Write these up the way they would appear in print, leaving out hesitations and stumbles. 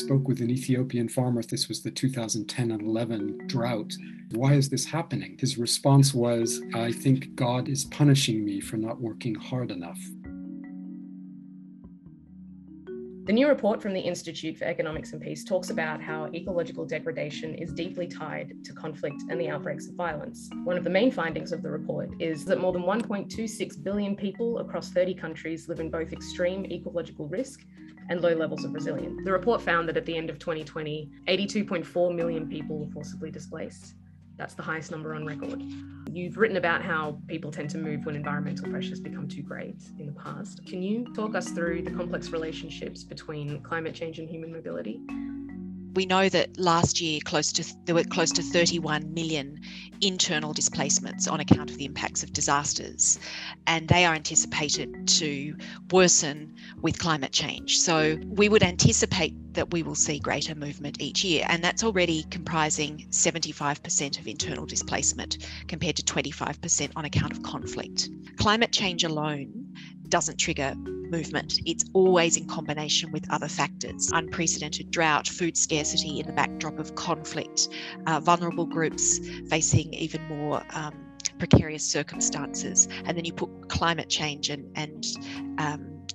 Spoke with an Ethiopian farmer. This was the 2010 and 11 drought. Why is this happening? His response was, I think God is punishing me for not working hard enough. The new report from the Institute for Economics and Peace talks about how ecological degradation is deeply tied to conflict and the outbreaks of violence. One of the main findings of the report is that more than 1.26 billion people across 30 countries live in both extreme ecological risk and low levels of resilience. The report found that at the end of 2020, 82.4 million people were forcibly displaced. That's the highest number on record. You've written about how people tend to move when environmental pressures become too great in the past. Can you talk us through the complex relationships between climate change and human mobility? We know that last year there were close to 31 million internal displacements on account of the impacts of disasters, and they are anticipated to worsen with climate change. So we would anticipate that we will see greater movement each year, and that's already comprising 75% of internal displacement compared to 25% on account of conflict. Climate change alone doesn't trigger movement. It's always in combination with other factors: unprecedented drought, food scarcity in the backdrop of conflict, vulnerable groups facing even more precarious circumstances, and then you put climate change and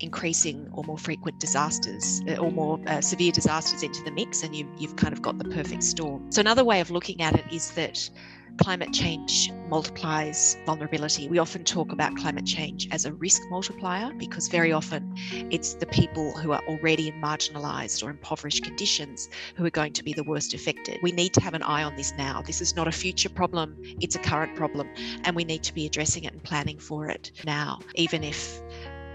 increasing or more frequent disasters or more severe disasters into the mix, and you've kind of got the perfect storm. So another way of looking at it is that climate change multiplies vulnerability. We often talk about climate change as a risk multiplier because very often it's the people who are already in marginalised or impoverished conditions who are going to be the worst affected. We need to have an eye on this now. This is not a future problem, it's a current problem, and we need to be addressing it and planning for it now. Even if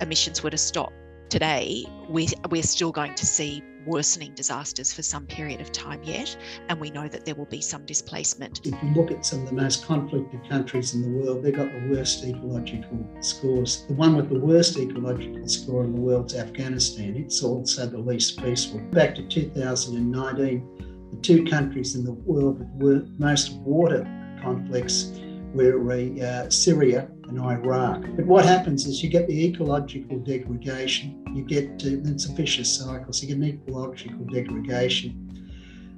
emissions were to stop today, we're still going to see worsening disasters for some period of time yet, and we know that there will be some displacement. If you look at some of the most conflicted countries in the world, they've got the worst ecological scores. The one with the worst ecological score in the world is Afghanistan. It's also the least peaceful. Back to 2019, the two countries in the world with most water conflicts were Syria and Iraq. But what happens is you get the ecological degradation, you get to, it's a vicious cycle, so you get an ecological degradation.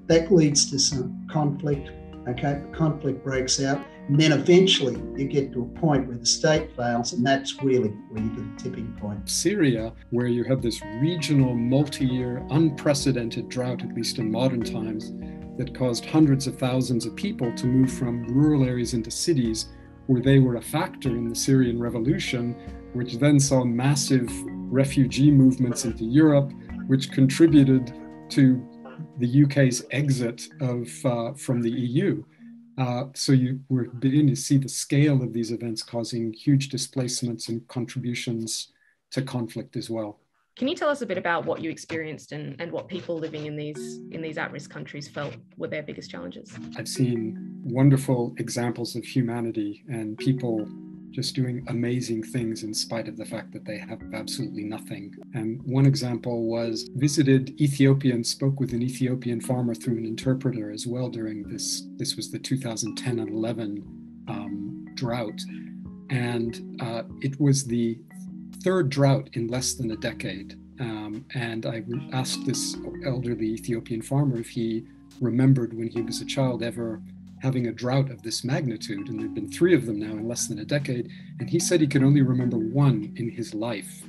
That leads to some conflict, okay? Conflict breaks out, and then eventually you get to a point where the state fails, and that's really where you get a tipping point. Syria, where you have this regional, multi-year, unprecedented drought, at least in modern times, that caused hundreds of thousands of people to move from rural areas into cities where they were a factor in the Syrian revolution, which then saw massive refugee movements into Europe, which contributed to the UK's exit from the EU. So you were beginning to see the scale of these events causing huge displacements and contributions to conflict as well. Can you tell us a bit about what you experienced and what people living in these at-risk countries felt were their biggest challenges? I've seen wonderful examples of humanity and people just doing amazing things in spite of the fact that they have absolutely nothing. And one example was, visited Ethiopia and spoke with an Ethiopian farmer through an interpreter as well during this. This was the 2010 and 11 drought. And it was the third drought in less than a decade. And I asked this elderly Ethiopian farmer if he remembered when he was a child ever having a drought of this magnitude. And there've been three of them now in less than a decade. And he said he could only remember one in his life.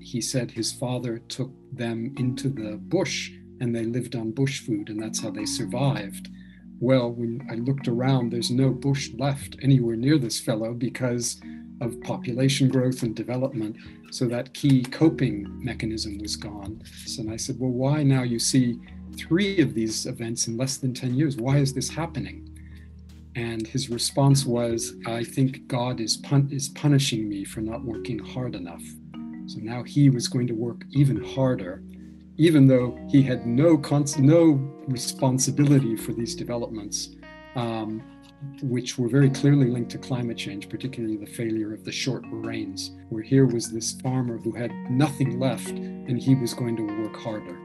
He said his father took them into the bush and they lived on bush food, and that's how they survived. Well, when I looked around, there's no bush left anywhere near this fellow because of population growth and development. So that key coping mechanism was gone. And I said, well, why now you see three of these events in less than 10 years? Why is this happening? And his response was, I think God is punishing me for not working hard enough. So now he was going to work even harder, even though he had no responsibility for these developments, which were very clearly linked to climate change, particularly the failure of the short rains, where here was this farmer who had nothing left and he was going to work harder.